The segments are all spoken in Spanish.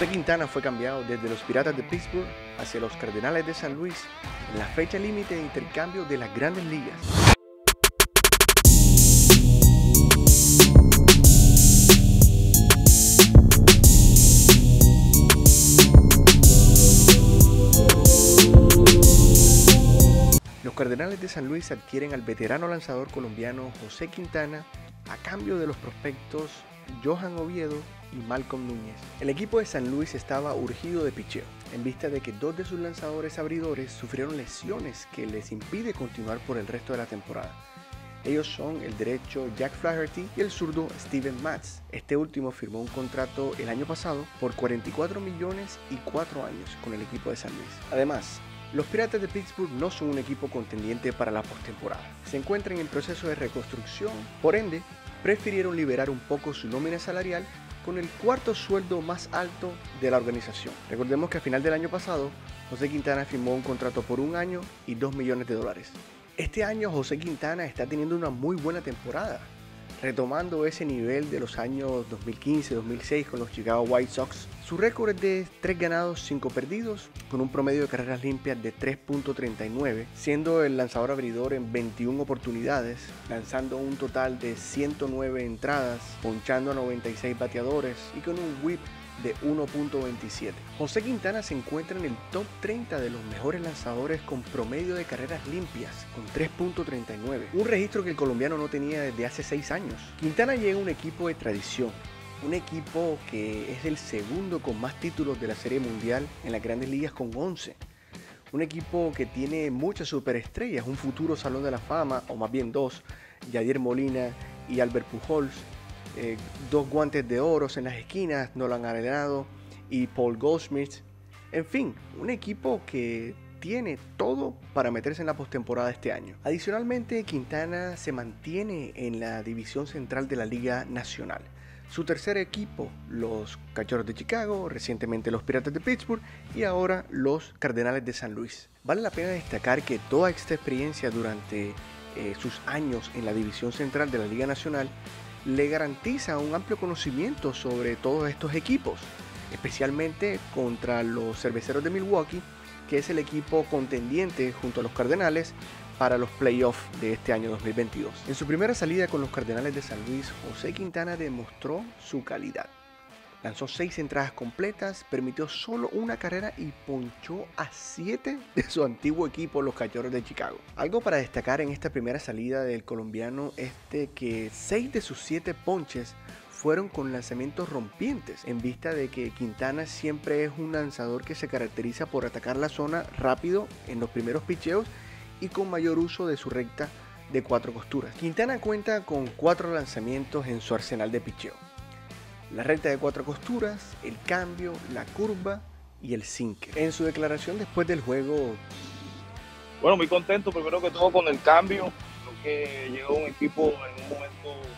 José Quintana fue cambiado desde los Piratas de Pittsburgh hacia los Cardenales de San Luis en la fecha límite de intercambio de las Grandes Ligas. Los Cardenales de San Luis adquieren al veterano lanzador colombiano José Quintana a cambio de los prospectos Johan Oviedo y Malcolm Núñez. El equipo de San Luis estaba urgido de picheo, en vista de que dos de sus lanzadores abridores sufrieron lesiones que les impide continuar por el resto de la temporada. Ellos son el derecho Jack Flaherty y el zurdo Steven Matz. Este último firmó un contrato el año pasado por 44 millones y 4 años con el equipo de San Luis. Además, los Piratas de Pittsburgh no son un equipo contendiente para la postemporada. Se encuentran en proceso de reconstrucción, por ende, prefirieron liberar un poco su nómina salarial con el cuarto sueldo más alto de la organización. Recordemos que a final del año pasado, José Quintana firmó un contrato por un año y $2 millones. Este año José Quintana está teniendo una muy buena temporada, retomando ese nivel de los años 2015-2006 con los Chicago White Sox. Su récord es de 3 ganados, 5 perdidos, con un promedio de carreras limpias de 3.39, siendo el lanzador abridor en 21 oportunidades, lanzando un total de 109 entradas, ponchando a 96 bateadores y con un whip de 1.27. José Quintana se encuentra en el top 30 de los mejores lanzadores con promedio de carreras limpias, con 3.39, un registro que el colombiano no tenía desde hace 6 años. Quintana llega a un equipo de tradición, un equipo que es el segundo con más títulos de la Serie Mundial en las Grandes Ligas con 11. Un equipo que tiene muchas superestrellas, un futuro Salón de la Fama, o más bien dos, Yadier Molina y Albert Pujols. Dos guantes de oro en las esquinas, Nolan Arenado y Paul Goldschmidt. En fin, un equipo que tiene todo para meterse en la postemporada este año. Adicionalmente, Quintana se mantiene en la división central de la Liga Nacional. Su tercer equipo, los Cachorros de Chicago, recientemente los Piratas de Pittsburgh y ahora los Cardenales de San Luis. Vale la pena destacar que toda esta experiencia durante sus años en la división central de la Liga Nacional le garantiza un amplio conocimiento sobre todos estos equipos, especialmente contra los Cerveceros de Milwaukee, que es el equipo contendiente junto a los Cardenales para los playoffs de este año 2022. En su primera salida con los Cardenales de San Luis, José Quintana demostró su calidad. Lanzó 6 entradas completas, permitió solo una carrera y ponchó a 7 de su antiguo equipo, los Cachorros de Chicago. Algo para destacar en esta primera salida del colombiano es que 6 de sus 7 ponches fueron con lanzamientos rompientes, en vista de que Quintana siempre es un lanzador que se caracteriza por atacar la zona rápido en los primeros picheos y con mayor uso de su recta de 4 costuras. Quintana cuenta con 4 lanzamientos en su arsenal de picheo: la recta de 4 costuras, el cambio, la curva y el sinker. En su declaración después del juego: bueno, muy contento primero que todo con el cambio. Creo que llegó un equipo en un momento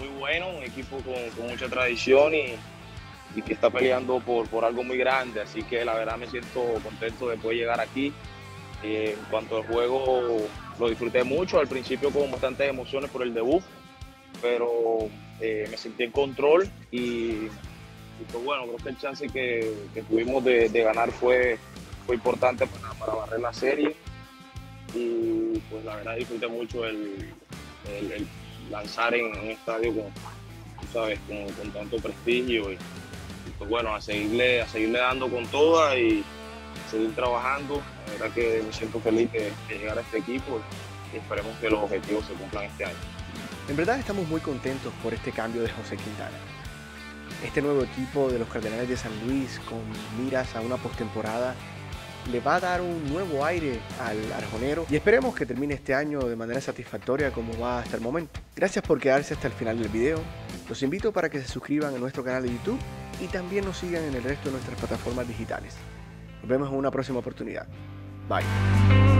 muy bueno, un equipo con mucha tradición y que está peleando por algo muy grande. Así que la verdad me siento contento de poder llegar aquí. En cuanto al juego, lo disfruté mucho. Al principio con bastantes emociones por el debut, pero me sentí en control y pues bueno, creo que el chance que tuvimos de ganar fue importante para barrer la serie, y pues la verdad disfruté mucho el lanzar en un estadio con tanto prestigio, y pues bueno, a seguirle dando con toda y seguir trabajando. La verdad que me siento feliz de llegar a este equipo y esperemos que los objetivos se cumplan este año. En verdad estamos muy contentos por este cambio de José Quintana. Este nuevo equipo de los Cardenales de San Luis, con miras a una postemporada, le va a dar un nuevo aire al arjonero y esperemos que termine este año de manera satisfactoria como va hasta el momento. Gracias por quedarse hasta el final del video. Los invito para que se suscriban a nuestro canal de YouTube y también nos sigan en el resto de nuestras plataformas digitales. Nos vemos en una próxima oportunidad. Bye.